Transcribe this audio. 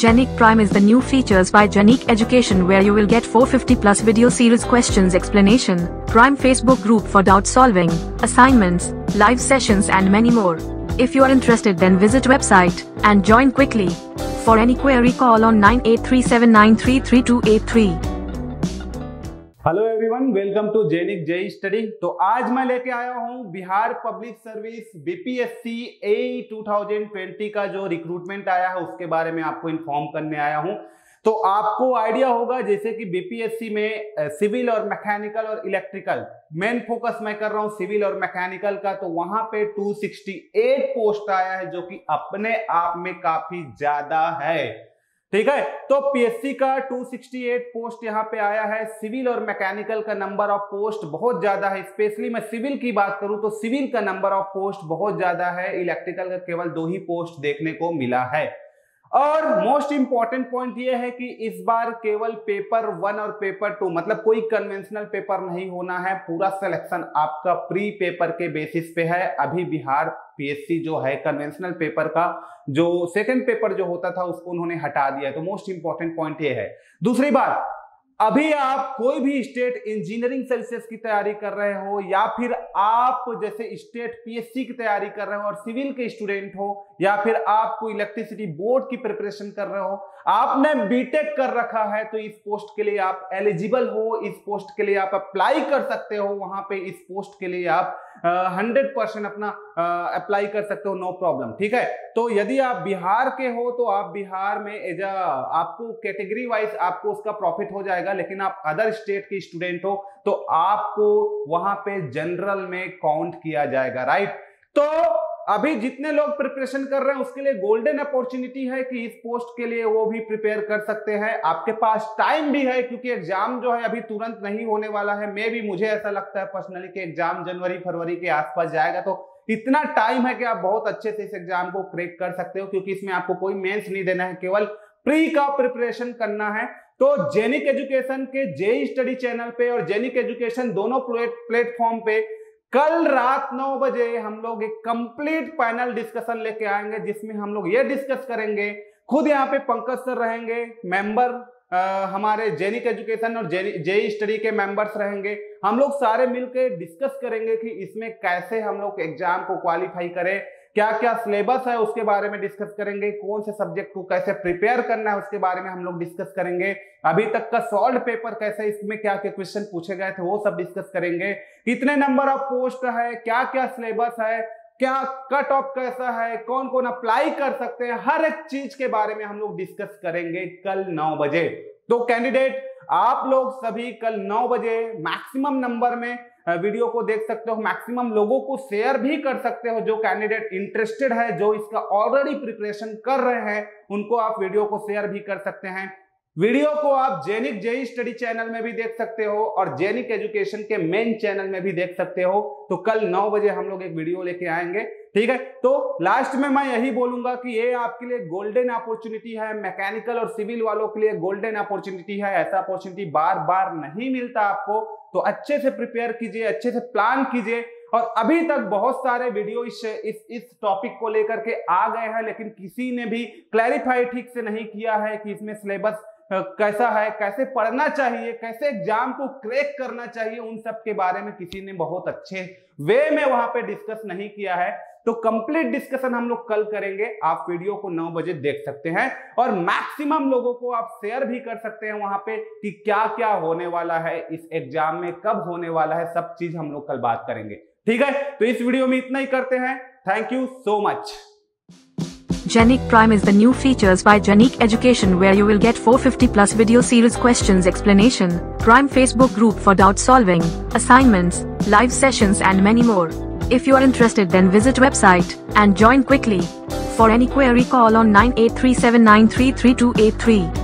Genique Prime is the new features by Genique Education, where you will get 450+ video series, questions, explanation, Prime Facebook group for doubt solving, assignments, live sessions and many more. If you are interested, then visit website and join quickly. For any query, call on 9837933283. Hello everyone, welcome to Genique JE study. तो आज मैं लेके आया हूँ Bihar public service BPSC AE 2020 का जो recruitment आया है उसके बारे में आपको इन्फॉर्म करने आया हूँ। तो आपको आइडिया होगा जैसे कि बीपीएससी में सिविल और मैकेनिकल और इलेक्ट्रिकल, मेन फोकस मैं कर रहा हूँ सिविल और मैकेनिकल का। तो वहां पे 268 पोस्ट आया है जो कि अपने आप में काफी ज्यादा है, ठीक है। तो पीएससी का 268 पोस्ट यहाँ पे आया है। सिविल और मैकेनिकल का नंबर ऑफ पोस्ट बहुत ज्यादा है, स्पेशली मैं सिविल की बात करूं तो सिविल का नंबर ऑफ पोस्ट बहुत ज्यादा है, इलेक्ट्रिकल का केवल 2 ही पोस्ट देखने को मिला है। और मोस्ट इंपॉर्टेंट पॉइंट यह है कि इस बार केवल पेपर 1 और पेपर 2, मतलब कोई कन्वेंशनल पेपर नहीं होना है, पूरा सिलेक्शन आपका प्री पेपर के बेसिस पे है। अभी बिहार पीएससी जो है कन्वेंशनल पेपर का जो सेकंड पेपर जो होता था उसको उन्होंने हटा दिया। तो मोस्ट इंपॉर्टेंट पॉइंट ये है। दूसरी बात, अभी आप कोई भी स्टेट इंजीनियरिंग सेल्सियस की तैयारी कर रहे हो या फिर आप जैसे स्टेट पीएससी की तैयारी कर रहे हो और सिविल के स्टूडेंट हो, या फिर आपको इलेक्ट्रिसिटी बोर्ड की प्रिपरेशन कर रहे हो, आपने बीटेक कर रखा है, तो इस पोस्ट के लिए आप एलिजिबल हो, इस पोस्ट के लिए आप अप्लाई कर सकते हो। वहां पे इस पोस्ट के लिए आप 100% अपना अप्लाई कर सकते हो, नो प्रॉब्लम, ठीक है। तो यदि आप बिहार के हो तो आप बिहार में आपको कैटेगरी वाइज आपको उसका प्रॉफिट हो जाएगा, लेकिन आप अदर स्टेट के स्टूडेंट हो तो आपको वहां पे जनरल में काउंट किया जाएगा, राइट। तो अभी जितने लोग प्रिपरेशन कर रहे हैं उसके लिए गोल्डन अपॉर्चुनिटी है कि इस पोस्ट के लिए वो भी प्रिपेयर कर सकते हैं। आपके पास टाइम भी है क्योंकि एग्जाम जो है अभी तुरंत नहीं होने वाला है। मे भी मुझे ऐसा लगता है पर्सनली कि एग्जाम जनवरी फरवरी के आसपास जाएगा, तो इतना टाइम है कि आप बहुत अच्छे से इस एग्जाम को क्रैक कर सकते हो, क्योंकि इसमें आपको कोई मेंस नहीं देना है, केवल प्री का प्रिपरेशन करना है। तो जेनिक एजुकेशन के जेई स्टडी चैनल पे और जेनिक एजुकेशन दोनों प्लेटफॉर्म पे कल रात 9 बजे हम लोग एक कंप्लीट पैनल डिस्कशन लेके आएंगे, जिसमें हम लोग ये डिस्कस करेंगे, खुद यहाँ पे पंकज सर रहेंगे, मेंबर हमारे जेनिक एजुकेशन और जेई स्टडी के मेंबर्स रहेंगे। हम लोग सारे मिलके डिस्कस करेंगे कि इसमें कैसे हम लोग एग्जाम को क्वालिफाई करें, क्या क्या सिलेबस है उसके बारे में डिस्कस करेंगे, कौन से सब्जेक्ट को कैसे प्रिपेयर करना है उसके बारे में हम लोग डिस्कस करेंगे, अभी तक का सॉल्व पेपर कैसे, इसमें क्या क्या क्वेश्चन पूछे गए थे वो सब डिस्कस करेंगे, कितने नंबर ऑफ पोस्ट है, क्या क्या सिलेबस है, क्या कट ऑफ कैसा है, कौन कौन अप्लाई कर सकते हैं, हर एक चीज के बारे में हम लोग डिस्कस करेंगे कल 9 बजे। तो कैंडिडेट आप लोग सभी कल 9 बजे मैक्सिमम नंबर में वीडियो को देख सकते हो, मैक्सिमम लोगों को शेयर भी कर सकते हो। जो कैंडिडेट इंटरेस्टेड है, जो इसका ऑलरेडी प्रिपरेशन कर रहे हैं, उनको आप वीडियो को शेयर भी कर सकते हैं। वीडियो को आप जेनिक जेई स्टडी चैनल में भी देख सकते हो और जेनिक एजुकेशन के मेन चैनल में भी देख सकते हो। तो कल 9 बजे हम लोग एक वीडियो लेके आएंगे, ठीक है। तो लास्ट में मैं यही बोलूंगा कि ये आपके लिए गोल्डन अपॉर्चुनिटी है, मैकेनिकल और सिविल वालों के लिए गोल्डन अपॉर्चुनिटी है। ऐसा अपॉर्चुनिटी बार बार नहीं मिलता आपको, तो अच्छे से प्रिपेयर कीजिए, अच्छे से प्लान कीजिए। और अभी तक बहुत सारे वीडियो इस टॉपिक को लेकर के आ गए हैं, लेकिन किसी ने भी क्लैरिफाई ठीक से नहीं किया है कि इसमें सिलेबस कैसा है, कैसे पढ़ना चाहिए, कैसे एग्जाम को क्रैक करना चाहिए, उन सब के बारे में किसी ने बहुत अच्छे वे में वहां पे डिस्कस नहीं किया है। तो कंप्लीट डिस्कशन हम लोग कल करेंगे, आप वीडियो को 9 बजे देख सकते हैं और मैक्सिमम लोगों को आप शेयर भी कर सकते हैं वहां पे कि क्या क्या होने वाला है इस एग्जाम में, कब होने वाला है, सब चीज हम लोग कल बात करेंगे, ठीक है। तो इस वीडियो में इतना ही करते हैं, thank you so much. Genique Prime is the new features by Genique Education, where you will get 450+ video series, questions, explanation, Prime Facebook group for doubt solving, assignments, live sessions and many more. If you are interested, then visit website and join quickly. For any query, call on 9837933283.